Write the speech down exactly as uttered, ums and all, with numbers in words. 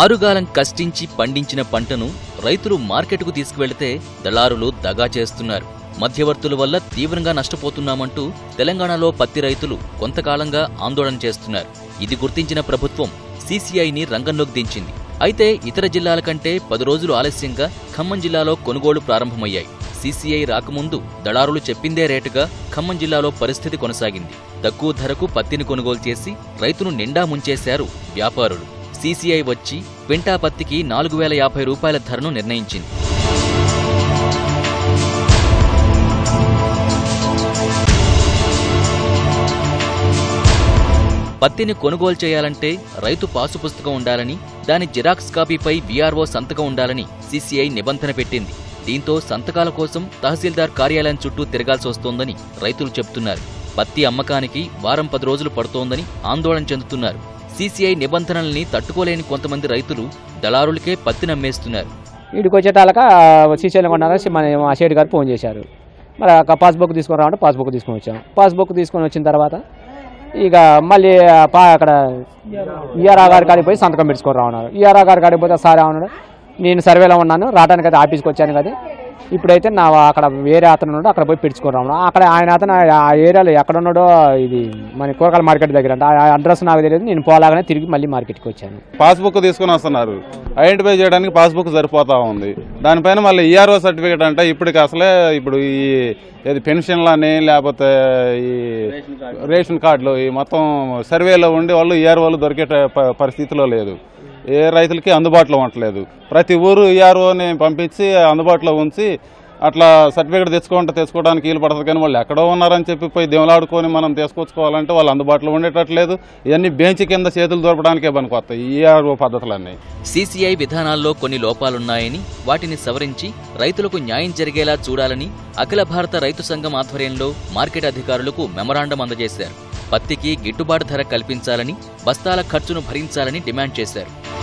ఆరుగాలం కష్టించి పండించిన పంటను రైతులు మార్కెట్‌కు తీసుకెళ్తే దళారులు దగా చేస్తున్నారు. మధ్యవర్తుల వల్ల తీవ్రంగా నష్టపోతున్నామంటూ తెలంగాణలో పత్తి రైతులు కొంతకాలంగా ఆందోళన చేస్తున్నారు. ఇది గుర్తించిన ప్రభుత్వం సీసీఐని రంగంలోకి దించింది. అయితే ఇతర జిల్లాల కంటే పది రోజులు ఆలస్యంగా ఖమ్మం జిల్లాలో కొనుగోళ్లు ప్రారంభమయ్యాయి. సీసీఐ రాకముందు దళారులు చెప్పిందే రేటుగా ఖమ్మం జిల్లాలో పరిస్థితి కొనసాగింది. తక్కువ ధరకు పత్తిని కొనుగోలు చేసి రైతును నిండా ముంచేశారు వ్యాపారులు. సీసీఐ వచ్చి క్వింటా పత్తికి నాలుగు వేల యాభై రూపాయల ధరను నిర్ణయించింది. పత్తిని కొనుగోలు చేయాలంటే రైతు పాసు పుస్తకం ఉండాలని, దాని జిరాక్స్ కాపీపై వీఆర్ఓ సంతకం ఉండాలని సీసీఐ నిబంధన పెట్టింది. దీంతో సంతకాల కోసం తహసీల్దార్ కార్యాలయం చుట్టూ తిరగాల్సి వస్తోందని రైతులు చెబుతున్నారు. పత్తి అమ్మకానికి వారం పది రోజులు పడుతోందని ఆందోళన చెందుతున్నారు. సీసీఐ నిబంధనల్ని తట్టుకోలేని కొంతమంది రైతులు దళారులకే పత్తిని అమ్మేస్తున్నారు. ఇడికొచ్చేటాలక సీసీఐలో కొన్నారని మా షేడ్ గారు ఫోన్ చేశారు. మరి ఒక పాస్బుక్ తీసుకొని రావంటే పాస్బుక్ తీసుకొని వచ్చాం. పాస్బుక్ తీసుకొని వచ్చిన తర్వాత ఇక మళ్ళీ పా అక్కడ ఈఆర్ఆ గారి కాడికి పోయి సంతకం పెట్టుకొని రావన్నారు. ఈఆర్ఆ గారి కాడికి పోతే సార్ ఏమన్నాడు, నేను సర్వేలో ఉన్నాను, రావడానికి అయితే ఆఫీస్కి వచ్చాను కదా, ఇప్పుడైతే నా అక్కడ వేరే అతను ఉన్నాడు, అక్కడ పోయి పెట్టుకొని రావడం. అక్కడ ఆయన అతను ఆ ఏరియాలో ఎక్కడ ఉన్నాడో, ఇది మన కూరగాయల మార్కెట్ దగ్గర అంటే, ఆ అడ్రస్ నాకు తెలియదు. నేను పోలాగానే తిరిగి మళ్ళీ మార్కెట్కి వచ్చాను. పాస్బుక్ తీసుకుని వస్తున్నారు, ఐడెంటిఫై చేయడానికి పాస్బుక్ సరిపోతా ఉంది. దానిపైన మళ్ళీ ఈఆర్ఓ సర్టిఫికేట్ అంటే ఇప్పటికి అసలే ఇప్పుడు ఈ ఏది పెన్షన్లని, లేకపోతే ఈ రేషన్ కార్డులు, ఈ మొత్తం సర్వేలో ఉండి వాళ్ళు ఈఆర్ఓలు దొరికే పరిస్థితిలో లేదు. ఏ రైతులకి అందుబాటులో ఉండలేదు. ప్రతి ఊరు ఈఆర్ఓని పంపించి అందుబాటులో ఉంచి అట్లా సర్టిఫికేట్ తెచ్చుకుంటే తెచ్చుకోవడానికి వీలు పడుతుంది. కానీ వాళ్ళు ఎక్కడో ఉన్నారని చెప్పి పోయి దేవులాడుకొని మనం తీసుకొచ్చుకోవాలంటే వాళ్ళు అందుబాటులో ఉండేటట్లేదు. ఇవన్నీ బెంచ్ కింద చేతులు దొరకడానికే పనికొస్తాయి ఈఆర్ఓ పద్ధతులన్నీ. సీసీఐ విధానాల్లో కొన్ని లోపాలున్నాయని, వాటిని సవరించి రైతులకు న్యాయం జరిగేలా చూడాలని అఖిల భారత రైతు సంఘం ఆధ్వర్యంలో మార్కెట్ అధికారులకు మెమరాండం అందజేశారు. పత్తికి గిట్టుబాటు ధర కల్పించాలని, బస్తాల ఖర్చును భరించాలని డిమాండ్ చేశారు.